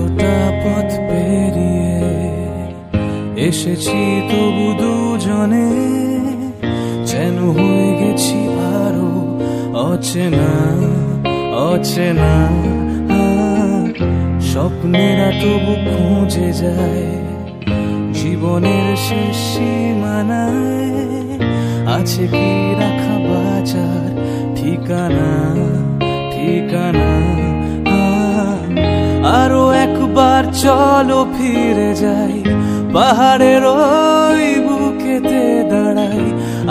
এতটা পথ পেরিয়ে এসেছি তবু দুজনে যেন হয়ে গেছি আরো অচেনা অচেনা। স্বপ্নেরা তবু খুঁজে যায় জীবনের শেষ সীমানায়, আছে কি রাখা বাজার ঠিকানা ঠিকানা। আরো একবার চলো ফিরে যাই, পাহাড়ের ওই বুকেতে দাঁড়াই,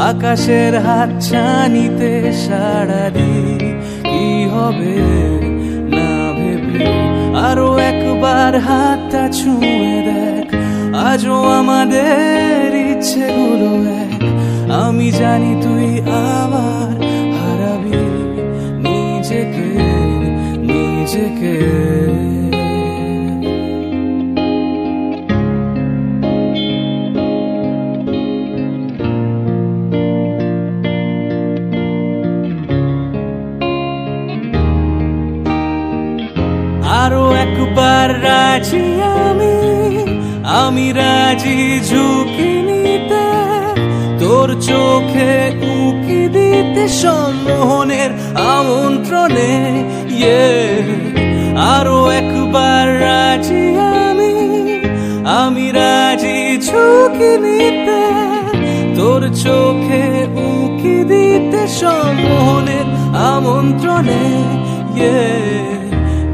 আকাশের হাতছানিতে সাড়া দিই, কি হবে না ভেবে। আরো একবার হাতটা ছুঁয়ে দেখ, আজও আমাদের ইচ্ছেগুলো এক। আমি জানি তুই আবার হারাবি নিজেকে নিজেকে। আরো একবার রাজি আমি, আমি রাজি ঝুঁকি নিতে, তোর চোখে উঁকি দিতে, সম্মোহনের আমন্ত্রণে। আরো একবার রাজি আমি, আমি রাজি ঝুঁকি নিতে, তোর চোখে উঁকি দিতে, সম্মোহনের আমন্ত্রণে।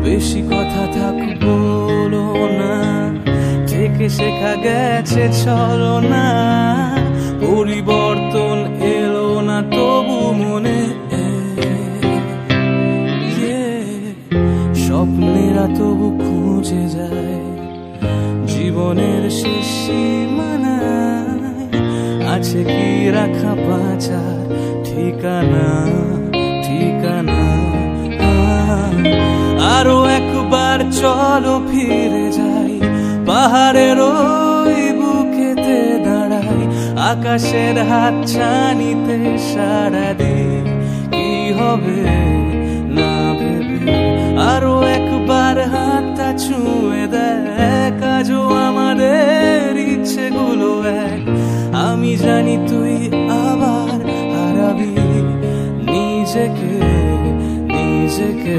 বেশি কথা থাক বলো না, থেকে শেখা গেছে চলো না, পরিবর্তন এলো না তবু মনে। স্বপ্নেরা তবু খুঁজে যায় জীবনের শেষ সীমানায়, আছে কি রাখা বাজার ঠিকানা ঠিকানা। আরো একবার চলো ফিরে যাই, পাহাড়ের ওই বুকেতে দাঁড়াই, আকাশের হাতছানিতে সাড়া দিই, কি হবে না ভেবে। আরো একবার হাতটা ছুঁয়ে দেখ, আজও আমাদের ইচ্ছেগুলো এক। আমি জানি তুই আবার হারাবি নিজেকে নিজেকে।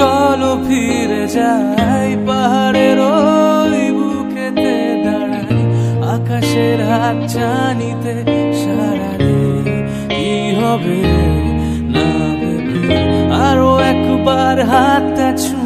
চলো ফিরে যাই, পাহাড়ের ওই বুকেতে দাঁড়াই, আকাশের হাতছানিতে সাড়া দিই, কি হবে না ভেবে। আরো একবার হাতটা ছুঁয়ে